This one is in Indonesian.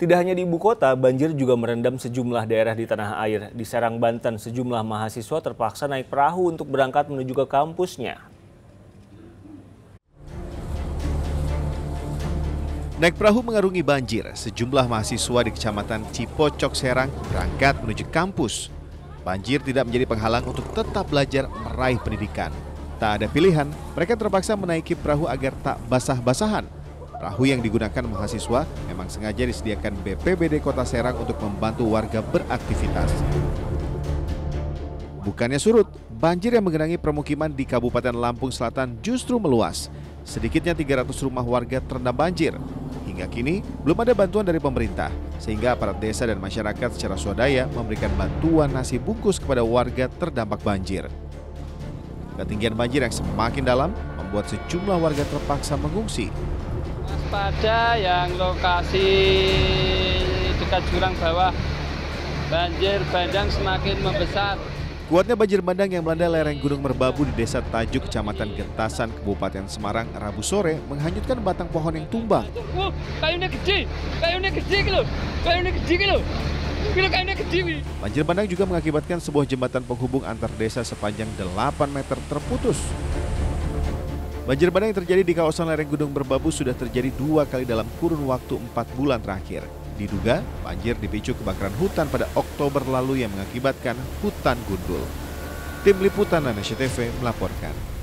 Tidak hanya di ibu kota, banjir juga merendam sejumlah daerah di tanah air. Di Serang, Banten, sejumlah mahasiswa terpaksa naik perahu untuk berangkat menuju ke kampusnya. Naik perahu mengarungi banjir, sejumlah mahasiswa di Kecamatan Cipocok, Serang berangkat menuju kampus. Banjir tidak menjadi penghalang untuk tetap belajar meraih pendidikan. Tak ada pilihan, mereka terpaksa menaiki perahu agar tak basah-basahan. Perahu yang digunakan mahasiswa memang sengaja disediakan BPBD Kota Serang untuk membantu warga beraktivitas. Bukannya surut, banjir yang menggenangi permukiman di Kabupaten Lampung Selatan justru meluas. Sedikitnya 300 rumah warga terendam banjir. Hingga kini, belum ada bantuan dari pemerintah, sehingga aparat desa dan masyarakat secara swadaya memberikan bantuan nasi bungkus kepada warga terdampak banjir. Ketinggian banjir yang semakin dalam membuat sejumlah warga terpaksa mengungsi. Pada yang lokasi dekat jurang bawah, banjir bandang semakin membesar. Kuatnya banjir bandang yang melanda lereng Gunung Merbabu di Desa Tajuk, Kecamatan Getasan, Kabupaten Semarang, Rabu sore menghanyutkan batang pohon yang tumbang. Banjir bandang juga mengakibatkan sebuah jembatan penghubung antar desa sepanjang 8 meter terputus. Banjir bandang yang terjadi di kawasan lereng Gunung Merbabu sudah terjadi 2 kali dalam kurun waktu 4 bulan terakhir. Diduga, banjir dipicu kebakaran hutan pada Oktober lalu yang mengakibatkan hutan gundul. Tim Liputan SCTV melaporkan.